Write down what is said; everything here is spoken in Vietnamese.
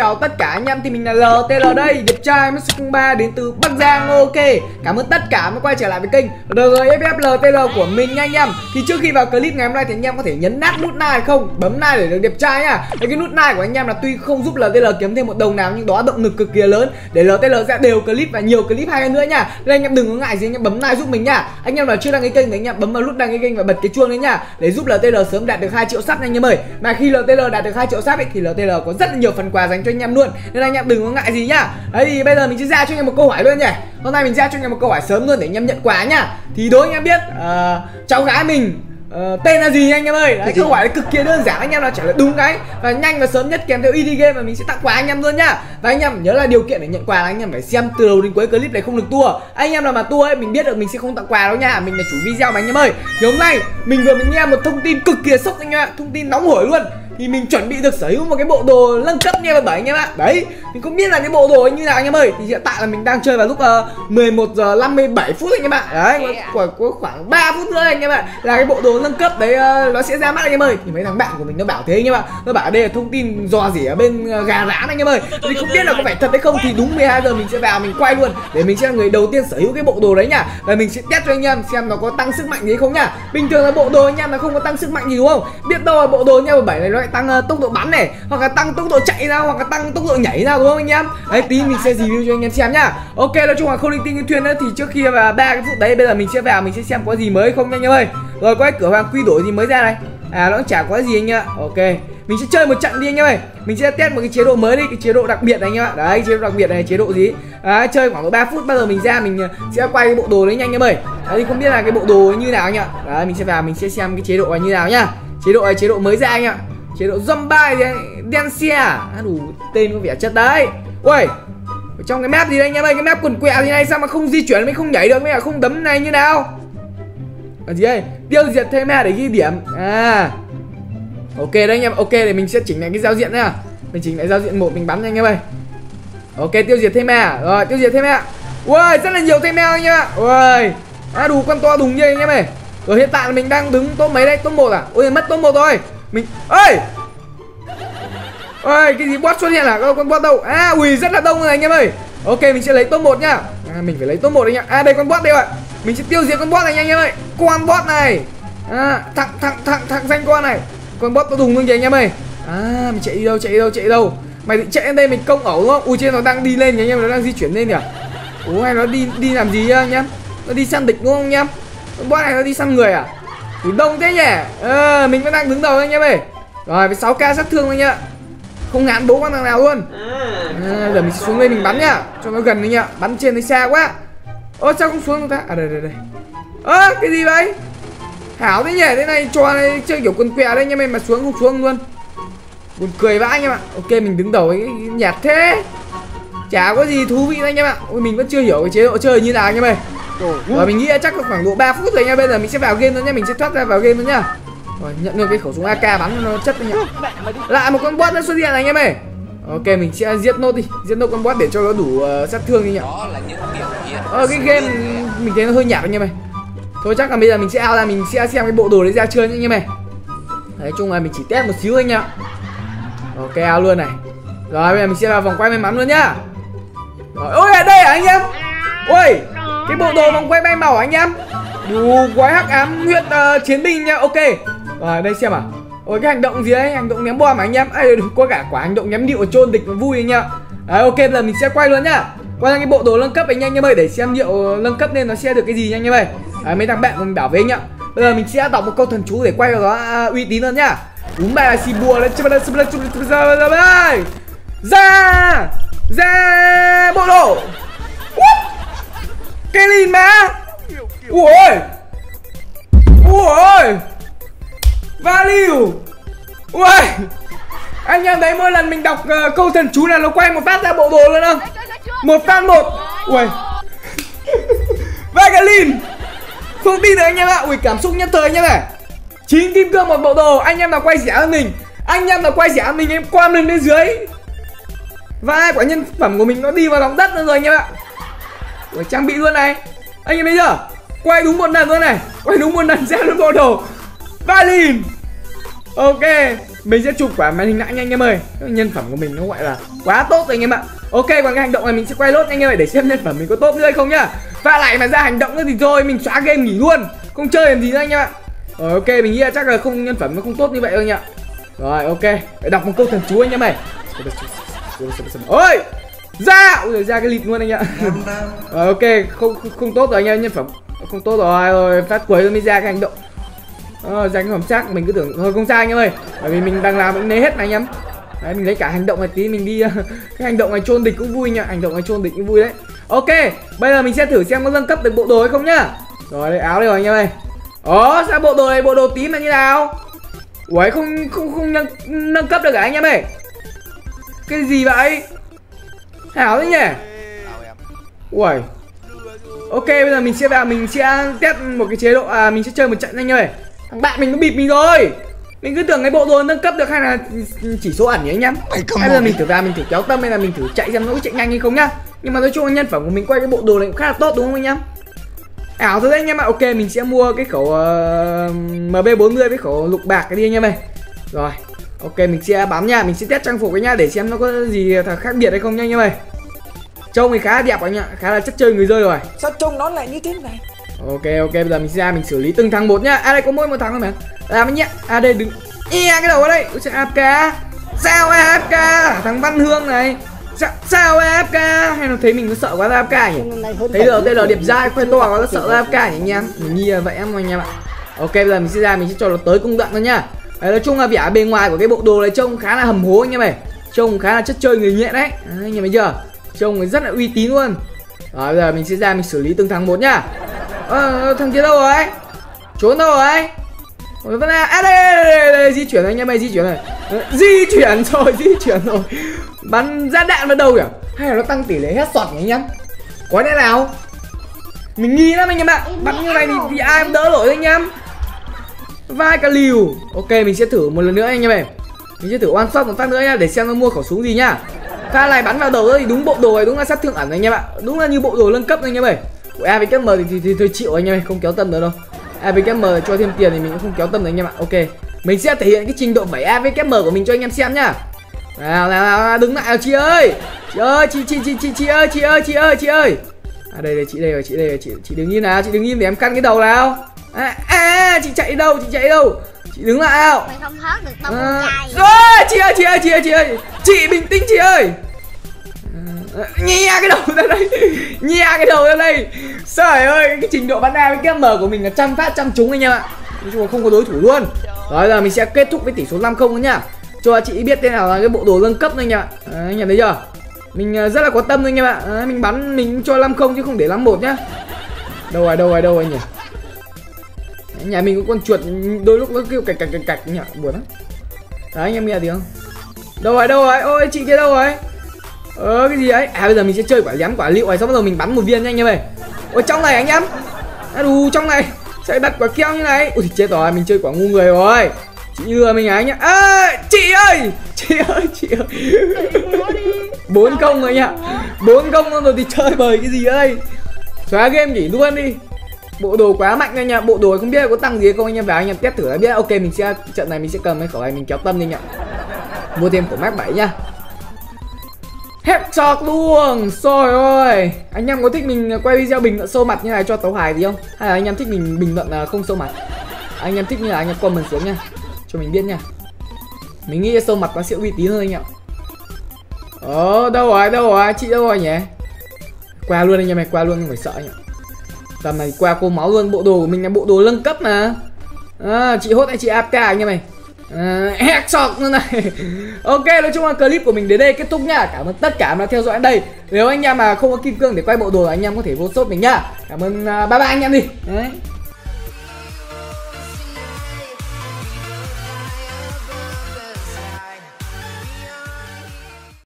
Chào tất cả anh em, thì mình là LTL đây, đẹp trai MX03 đến từ Bắc Giang. Ok, cảm ơn tất cả đã quay trở lại với kênh RGFF LTL của mình nha anh em. Thì trước khi vào clip ngày hôm nay thì anh em có thể nhấn nát nút like không, bấm like để được đẹp trai nha. Đấy, cái nút like của anh em là tuy không giúp LTL kiếm thêm một đồng nào nhưng đó động lực cực kỳ lớn để LTL ra đều clip và nhiều clip hay hơn nữa nha. Nên anh em đừng có ngại gì, anh em bấm like giúp mình nha. Anh em nào chưa đăng ký kênh thì anh em bấm vào nút đăng ký kênh và bật cái chuông đấy nha, để giúp LTL sớm đạt được 2 triệu sub nha anh em ơi. Mà khi LTL đạt được 2 triệu sub thì LTL có rất là nhiều phần quà dành cho anh em luôn, nên anh em đừng có ngại gì nhá. Đấy thì bây giờ mình sẽ ra cho anh em một câu hỏi luôn nhỉ. Hôm nay mình ra cho anh em một câu hỏi sớm luôn để anh em nhận quà nhá. Thì đố anh em biết cháu gái mình tên là gì anh em ơi. Đấy, câu hỏi cực kỳ đơn giản, anh em nào trả lời đúng cái và nhanh và sớm nhất kèm theo ID game và mình sẽ tặng quà anh em luôn nhá. Và anh em nhớ là điều kiện để nhận quà là anh em phải xem từ đầu đến cuối clip này, không được tua. Anh em nào mà tua ấy mình biết được mình sẽ không tặng quà đâu nha, mình là chủ video mà anh em ơi. Thì hôm nay mình vừa mới nghe một thông tin cực kỳ sốc anh em ạ, thông tin nóng hổi luôn. Thì mình chuẩn bị được sở hữu một cái bộ đồ nâng cấp nha bởi anh em ạ. Đấy, mình không biết là cái bộ đồ ấy như nào anh em ơi. Thì hiện tại là mình đang chơi vào lúc 11:57 anh em ạ. Đấy, khoảng 3 phút nữa anh em ạ là cái bộ đồ nâng cấp đấy nó sẽ ra mắt anh em ơi. Thì mấy thằng bạn của mình nó bảo thế anh em ạ. Nó bảo đây là thông tin dò rỉ ở bên gà rán anh em ơi. Thì không biết là có phải thật hay không thì đúng 12 giờ mình sẽ vào mình quay luôn để mình sẽ là người đầu tiên sở hữu cái bộ đồ đấy nhá. Và mình sẽ test cho anh em xem nó có tăng sức mạnh gì hay không nhá. Bình thường là bộ đồ anh em nó không có tăng sức mạnh gì đúng không? Biết đâu là bộ đồ nha 17 này nó tăng tốc độ bắn này, hoặc là tăng tốc độ chạy ra, hoặc là tăng tốc độ nhảy ra đúng không anh em? Đấy tí mình sẽ review cho anh em xem nhá. Ok, nói chung là không linh tinh như thuyền nữa. Thì trước khi và 3 cái phút đấy bây giờ mình sẽ vào mình sẽ xem có gì mới không nha anh em ơi. Rồi có cái cửa hàng quy đổi gì mới ra này. À nó cũng chả có gì anh em ạ. Ok, mình sẽ chơi một trận đi anh em ơi. Mình sẽ test một cái chế độ mới đi, cái chế độ đặc biệt này anh em ạ. Đấy, chế độ đặc biệt này, chế độ gì? Đấy, chơi khoảng 3 phút bây giờ mình ra mình sẽ quay cái bộ đồ đấy nhanh anh em ơi. Đấy thì không biết là cái bộ đồ như nào anh ạ. Đấy, mình sẽ vào mình sẽ xem cái chế độ này như nào nhá. Chế độ mới ra anh ạ. Chế độ zombie đấy, Densia à, đủ tên có vẻ chất đấy. Ui, ở trong cái map gì đây anh em ơi, cái map quần quẹo như này sao mà không di chuyển, mới không nhảy được, mới là không đấm này như nào. Là gì đây? Tiêu diệt thêm để ghi điểm. À, ok đấy anh em, ok để mình sẽ chỉnh lại cái giao diện nha. Mình chỉnh lại giao diện một mình bắn nha anh em ơi. Ok, tiêu diệt thêm rồi, tiêu diệt thêm ui, rất là nhiều thêm anh em ạ. Ui, à đủ con to đùng như anh em ơi. Rồi hiện tại mình đang đứng top mấy đây? Top 1 à? Ôi mất top 1 rồi. Mình ơi ơi cái gì bot xuất hiện à? Con bot đâu? À ui rất là đông rồi này anh em ơi. Ok mình sẽ lấy top 1 nhá. À, mình phải lấy top 1 anh em. À đây con bot đây ạ. Mình sẽ tiêu diệt con bot này anh em ơi. Con bot này. À thằng danh con này. Con bot nó đùng luôn kìa anh em ơi. À mình chạy đi đâu? Chạy đi đâu? Mày định chạy đến đây mình công ẩu đúng không? Ui trên nó đang đi lên nhỉ anh em, nó đang di chuyển lên nhỉ. Ủa hay nó đi làm gì anh em? Nó đi săn địch đúng không anh em? Con bot này nó đi săn người à? Ủa đông thế nhỉ. À, mình vẫn đang đứng đầu anh em ơi. Rồi với 6k sát thương anh em ạ. Không ngán bố con thằng nào luôn. À, giờ mình sẽ xuống đây mình bắn nhá, cho nó gần đi nhá. Bắn trên thấy xa quá. Ơ sao không xuống ta? À đây. Ơ cái gì vậy? Hảo thế nhỉ, thế này trò này chơi kiểu quần quẹo đấy anh em ơi, mà xuống không xuống luôn. Buồn cười vãi anh em ạ. Ok mình đứng đầu ấy, nhạt thế. Chả có gì thú vị đâu anh em ạ. Ôi mình vẫn chưa hiểu cái chế độ chơi như nào anh em ơi. Rồi mình nghĩ chắc là khoảng độ 3 phút rồi anh em. Bây giờ mình sẽ vào game thôi nhá, mình sẽ thoát ra vào game thôi nhá. Rồi nhận được cái khẩu súng AK bắn nó chất anh em. Lại một con bot nó xuất hiện này anh em ơi. Ok mình sẽ giết nốt đi, giết nốt con bot để cho nó đủ sát thương đi nhỉ. Cái game mình thấy nó hơi nhạt anh em ơi. Thôi chắc là bây giờ mình sẽ out ra, mình sẽ xem cái bộ đồ đấy ra chưa nhá anh em ơi. Nói chung là mình chỉ test một xíu anh em. Ok out luôn này. Rồi bây giờ mình sẽ vào vòng quay may mắn luôn nhá. Rồi ôi ở đây hả anh em? Ôi cái bộ đồ vòng quay may màu anh em. Đủ quái hắc ám huyết chiến binh nha. Ok rồi đây xem à. Ôi cái hành động gì đấy, hành động ném bom mà anh em. Ê có cả quả hành động ném điệu chôn địch nó vui anh em. Đấy ok là mình sẽ quay luôn nhá. Quay sang cái bộ đồ nâng cấp anh em ơi, để xem điệu nâng cấp nên nó sẽ được cái gì nha anh em ơi. Đấy, mấy thằng bạn mình bảo với anh ạ. Bây giờ mình sẽ đọc một câu thần chú để quay vào đó uy tín hơn nhá. Đúng bài là Sibua đấy. Ra ra bộ đồ Kelly má. Ui ôi value. Ui anh em thấy mỗi lần mình đọc câu thần chú là nó quay một phát ra bộ đồ luôn không? Một phát một. Ui Vagalin. Không tin được anh em ạ. Ui cảm xúc nhất thời anh em này. 9 kim cương một bộ đồ. Anh em nào quay rẻ hơn mình, anh em nào quay rẻ hơn mình em comment lên bên dưới. Và ai quả nhân phẩm của mình nó đi vào lòng đất nữa rồi anh em ạ. Ui trang bị luôn này. Anh em thấy chưa? Quay đúng một lần nữa này. Quay đúng một lần ra luôn bộ đồ Valin. Ok mình sẽ chụp quả màn hình nãy nha anh em ơi. Nhân phẩm của mình nó gọi là quá tốt rồi anh em ạ. Ok, còn cái hành động này mình sẽ quay lốt anh em ơi, để xem nhân phẩm mình có tốt nữa hay không nhá. Và lại mà ra hành động nữa thì thôi, mình xóa game nghỉ luôn, không chơi làm gì nữa anh em ạ. Rồi ok, mình nghĩ là chắc là không, nhân phẩm nó không tốt như vậy đâu anh em ạ. Rồi ok, để đọc một câu thần chú anh em ơi. Ôi ra, ui giời, ra cái lịt luôn anh ạ. Rồi ok, không tốt rồi anh em, nhân phẩm không tốt rồi. Rồi phát quấy rồi mới ra cái hành động. Ra cái phẩm chắc mình cứ tưởng thôi không sai anh em ơi, bởi vì mình đang làm cũng né hết mà anh em. Đấy, mình lấy cả hành động này tí mình đi. Cái hành động này chôn địch cũng vui nha, hành động này chôn địch cũng vui đấy. Ok, bây giờ mình sẽ thử xem có nâng cấp được bộ đồ hay không nhá. Rồi đây, áo đây rồi anh em ơi. Sao bộ đồ này, bộ đồ tím là như nào? Ủa không nâng cấp được cả anh em ơi. Cái gì vậy? Hảo thế nhỉ. Ui. Ok, bây giờ mình sẽ vào, mình sẽ test một cái chế độ, mình sẽ chơi một trận anh em ơi. Thằng bạn mình nó bịp mình rồi. Mình cứ tưởng cái bộ đồ nâng cấp được hay là chỉ số ẩn nhỉ anh em. Bây giờ mình thử vào, mình thử kéo tâm hay là mình thử chạy xem nó có chạy nhanh hay không nhá. Nhưng mà nói chung là nhân phẩm của mình quay cái bộ đồ này cũng khá là tốt đúng không anh em? Ảo thôi đấy anh em ạ. Ok, mình sẽ mua cái khẩu MB40 với khẩu lục bạc cái đi anh em ơi. Rồi. Ok, mình sẽ bám nha, mình sẽ test trang phục cái nha để xem nó có gì khác biệt hay không nha anh em ơi. Trông thì khá là đẹp anh ạ, khá là chất chơi người rơi rồi. Sao trông nó lại như thế này? Ok, bây giờ mình sẽ ra mình xử lý từng thằng một nhá. À đây có mỗi một thằng thôi mà. Làm cái nhẹ. À đây đừng. Cái đầu ở đây. Ui trời, AFK. Sao AFK? Thằng Văn Hương này. Sao AFK? Hay nó thấy mình nó sợ quá ra AFK nhỉ? Thấy được tên là điệp dai khoe to quá nó sợ ra AFK nhỉ anh em. Mình nghi là vậy em anh em ạ. Ok, bây giờ mình sẽ ra mình sẽ cho nó tới công đoạn thôi nhá. Đấy, nói chung là vẻ bề ngoài của cái bộ đồ này trông khá là hầm hố anh em ơi. Trông khá là chất chơi người nhện đấy. Anh em thấy chưa? Trông rất là uy tín luôn. Rồi bây giờ mình sẽ ra mình xử lý từng thằng một nhá. Thằng kia đâu rồi? Trốn đâu rồi? Vẫn là đây di chuyển anh em ơi, di chuyển này. Di chuyển rồi. Bắn ra đạn vào đầu kìa. Hay là nó tăng tỷ lệ headshot nhỉ anh em? Có lẽ nào? Mình nghi lắm anh em ạ. Bắn như này thì ai cũng đỡ nổi anh em. Vai cả liều. Ok, mình sẽ thử một lần nữa anh em ơi. Mình sẽ thử one shot một phát nữa nhá để xem nó mua khẩu súng gì nhá. Pha này bắn vào đầu thì đúng bộ đồ này, đúng là sát thương ẩn anh em ạ. Đúng là như bộ đồ nâng cấp anh em ơi. Của AVKM thì tôi chịu anh em ơi, không kéo tâm nữa đâu. AVKM cho thêm tiền thì mình cũng không kéo tâm nữa anh em ạ. Ok, mình sẽ thể hiện cái trình độ 7 AVKM của mình cho anh em xem nhá. Nào, đứng lại chị ơi. Chị ơi. À đây rồi, chị đứng im nào, chị đứng im để em căn cái đầu nào. Chị chạy đâu? Chị đứng lại nào. Mình không thoát được tao một cái. Rồi, chị ơi. Chị bình tĩnh chị ơi. Nhia cái đầu ra đây. Trời ơi, cái trình độ bắn AVKM của mình là trăm phát trăm trúng anh em ạ. Nói chung là không có đối thủ luôn. Rồi giờ mình sẽ kết thúc với tỷ số 5-0 luôn nhá. Cho chị biết thế nào là cái bộ đồ nâng cấp anh em ạ. Anh em thấy chưa? Mình rất là có tâm anh em ạ. Mình bắn mình cho 5-0 chứ không để 5-1 nhá. Đâu rồi nhỉ? Nhà mình có con chuột đôi lúc nó kêu cạch nhỉ, buồn lắm. Đấy anh em nghe gì không? Đâu rồi? Ôi chị kia đâu rồi? Cái gì ấy? Bây giờ mình sẽ chơi quả lém quả liệu này, xong bắt đầu mình bắn một viên nha anh em ơi. Ôi trong này anh em. Trong này. Chạy đặt quả keo như này. Ui chết rồi, mình chơi quả ngu người rồi. Chị lừa mình anh nhá. Chị ơi. 4-0 rồi anh ạ. 4-0 rồi thì chơi bời cái gì đây? Xóa game nghỉ luôn đi. Bộ đồ quá mạnh anh em, bộ đồ không biết có tăng gì không anh em, vào anh em test thử đã biết. Ok, mình sẽ trận này mình sẽ cầm cái khẩu này mình kéo tâm đi anh ạ. Mua thêm khẩu Mark 7 nhá. Headshot luôn. Trời ơi, anh em có thích mình quay video bình luận sâu mặt như này cho tấu hài gì không? Hay là anh em thích mình bình luận là không sâu mặt? Anh em thích như là anh em comment xuống nha, cho mình biết nha. Mình nghĩ sâu mặt nó sẽ uy tín hơn anh ạ. Đâu rồi? Chị đâu rồi nhỉ? Qua luôn anh em này, qua luôn không phải sợ anh ạ. Tầm này qua cô máu luôn, bộ đồ của mình là bộ đồ nâng cấp mà. Chị hốt hay chị AFK anh em này. Headshot luôn này. Ok, nói chung là clip của mình đến đây kết thúc nha. Cảm ơn tất cả đã theo dõi đến đây. Nếu anh em mà không có kim cương để quay bộ đồ, anh em có thể vô shop mình nhá. Cảm ơn, bye bye anh em đi. Đấy.